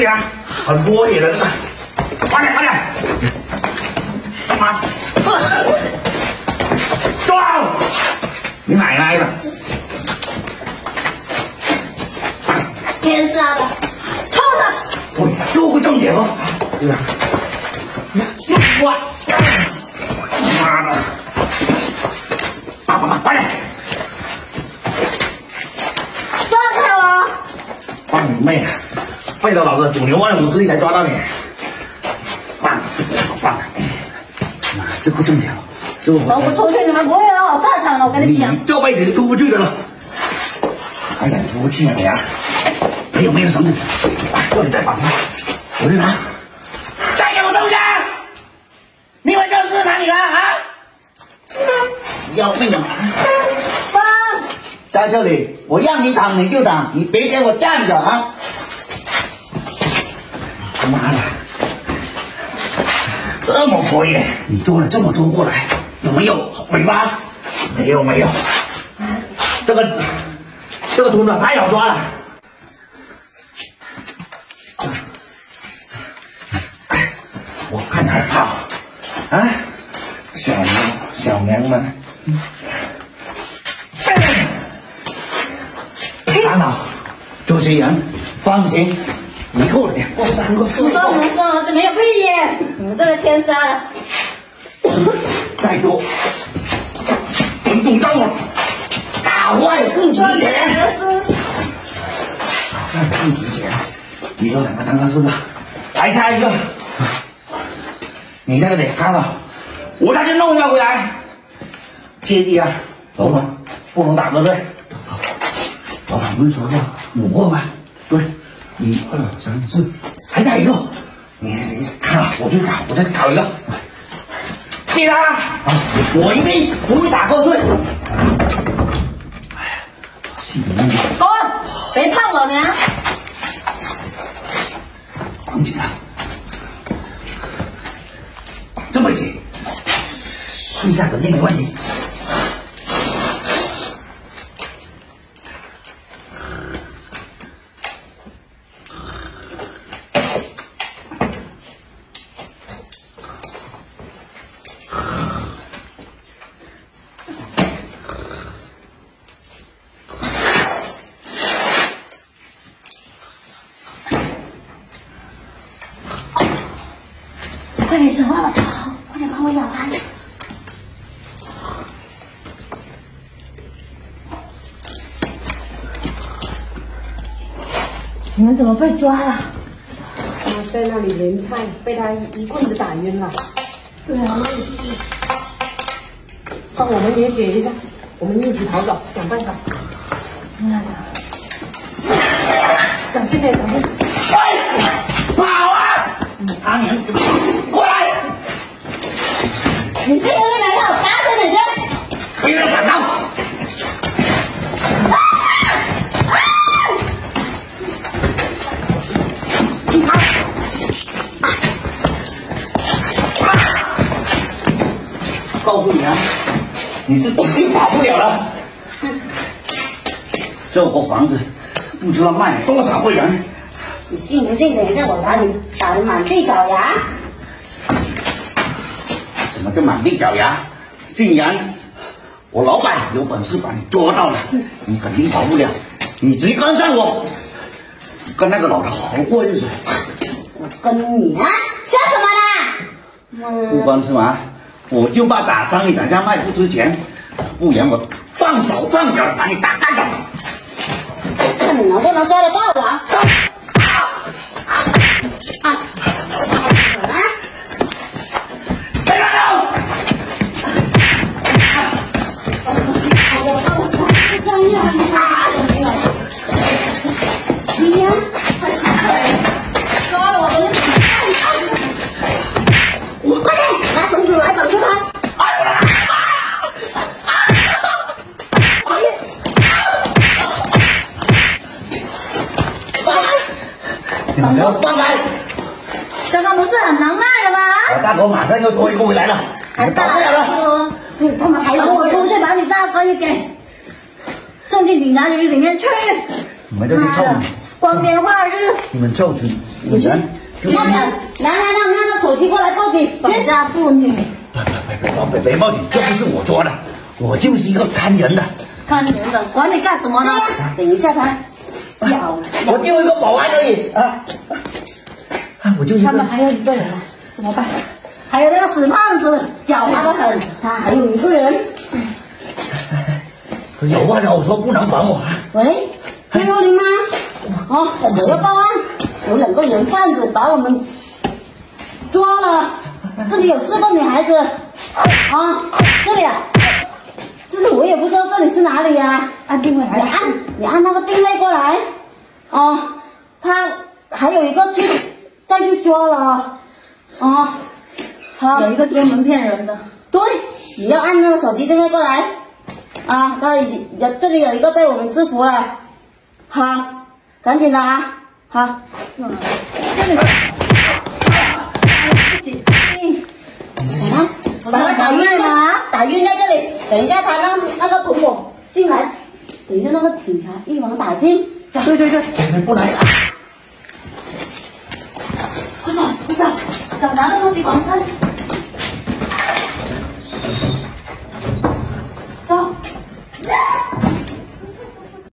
力啊，很多野人的，快点快点，妈，撞！你奶奶的！天杀的，臭的！我就会中野了，我妈的！爸爸妈妈，快点！ 妹，废了老子9牛25颗粒才抓到你！放了，这不好放了！妈，这够重点了，这我……我出去，你们不会让我上场了，我跟你讲！你这辈子就出不去的了！哎呀，你出不去啊你啊！还有没有绳子？叫你再绑上，我去拿！再给我东西！你以为这是哪里的啊？要命啊！放！在这里，我让你躺你就躺，你别给我站着啊！ 妈的，这么活跃！你捉了这么多过来，有没有尾巴？没有没有，这个兔子太好抓了。哎，我看着还怕啊！小娘们，大脑主持人，放心。 你够了，2、3、4。不送了，这没有屁眼，你们这个天杀的！再说，滚动账了，打坏不值钱。打坏不值钱，1个、2个、3个、4个，还差1个。你在这里看了，我再去弄一下回来。接地啊，老板，不能打个对。老板不是说过5个吗？对。 1、2、3、4，还差1个。你看啊，我再搞1个。记得啊，我一定不会打瞌睡。哎呀，信你了。滚！别碰我们啊！很紧啊，这么紧，睡一下肯定没问题。 快点想办法逃，快点把我咬开！你们怎么被抓了？我在那里连菜，被他一棍子打晕了。对啊，我也是。帮我们也解一下，我们一起逃走，想办法。妈的！小心点，小心点！跑啊！阿明。 你是因为难道打死你人？别来反抗！告诉你啊，你是肯定跑不了了。这我房子不知道卖了多少个人。你信不信？等一下我把你打得满地找牙。 怎么就满地找牙？竟然我老板有本事把你捉到了，你肯定跑不了，你直接跟上我，跟那个老头好好过日子。我跟你啊，笑什么啦？不关是吗？我就怕打伤你，等下卖不值钱，不然我放手放脚把你打干掉。看你能不能抓得到我啊！啊 你给我放开！刚刚不是很能耐的吗？我大哥马上又拖一个回来了，还打不了了。你他们还跟我出去，把你大哥也给送进警察局里面去。你们这是臭！光天化日！你们臭群！你们，男的，手机过来报警！绑架妇女！别报警，这不是我抓的，我就是一个看人的，管你干什么呢？等一下他，我丢一个保安而已啊！我就是他们还有一个人啊，怎么办？还有那个死胖子，狡猾的很，他还有一个人。 有话让我说，不能管我。喂，160吗？哦，我要报案，有2个人贩子把我们抓了，这里有4个女孩子。啊，这里啊，这里我也不知道这里是哪里呀。按定位来。你按那个定位过来。啊，他还有一个再去抓了。啊，好，有一个专门骗人的。对，你要按那个手机定位过来。 啊，他这里有一个被我们制服了，好，赶紧的啊，好。把他打晕了吗？打晕在这里，等一下他那个同伙进来，等一下那个警察一网打尽。对，不来了。快走，找拿那个东西防身。